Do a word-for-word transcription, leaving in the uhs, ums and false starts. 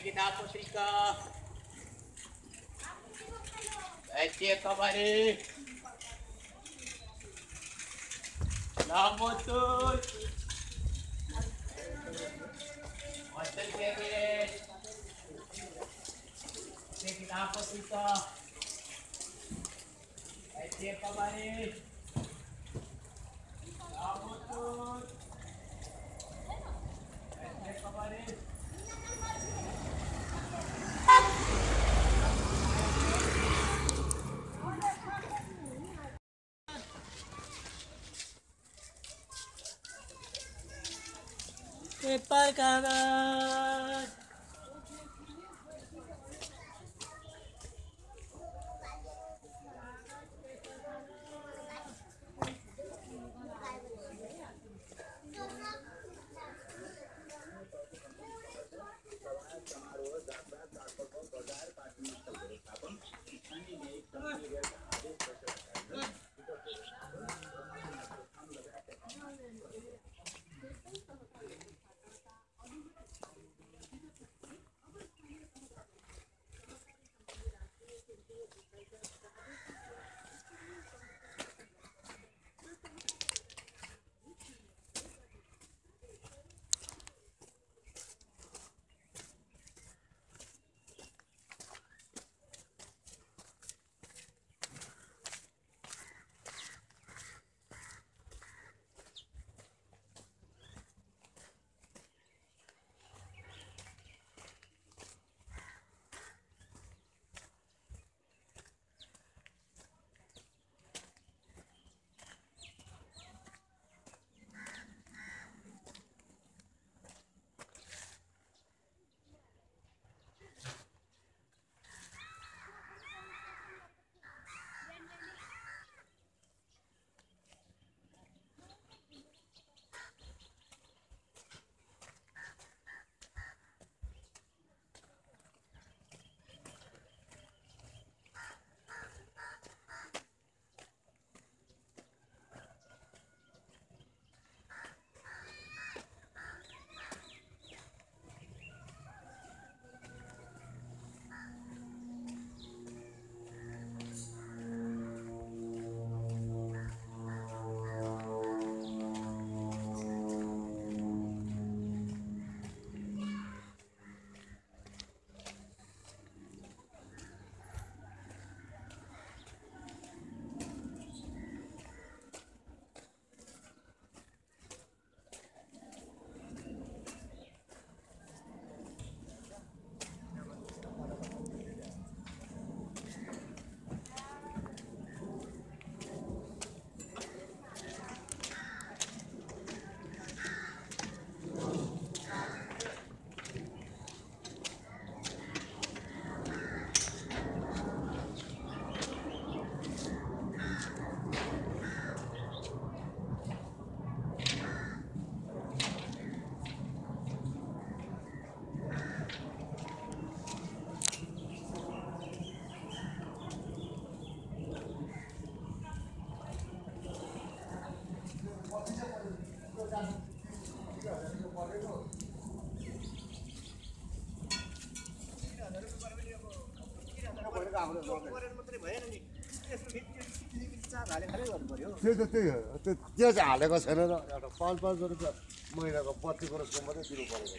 Kita putrika, aje kabari, lamotul, hotel kere, kita putrika, aje kabari, lamotul, aje kabari. Paper कागज त्यो चाहिँ हालेको छैन र एउटा पाँच पाँच सौ रुपियाँ महिनाको बत्तीस करोडको मात्रै दिनु पऱ्यो।